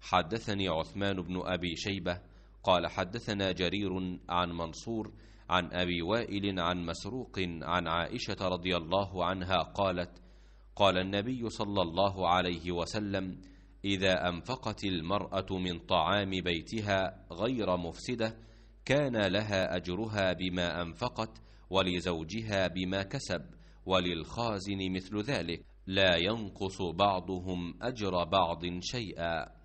حدثني عثمان بن أبي شيبة قال حدثنا جرير عن منصور عن أبي وائل عن مسروق عن عائشة رضي الله عنها قالت: قال النبي صلى الله عليه وسلم: إذا أنفقت المرأة من طعام بيتها غير مفسدة كان لها أجرها بما أنفقت، ولزوجها بما كسب، وللخازن مثل ذلك، لا ينقص بعضهم أجر بعض شيئا.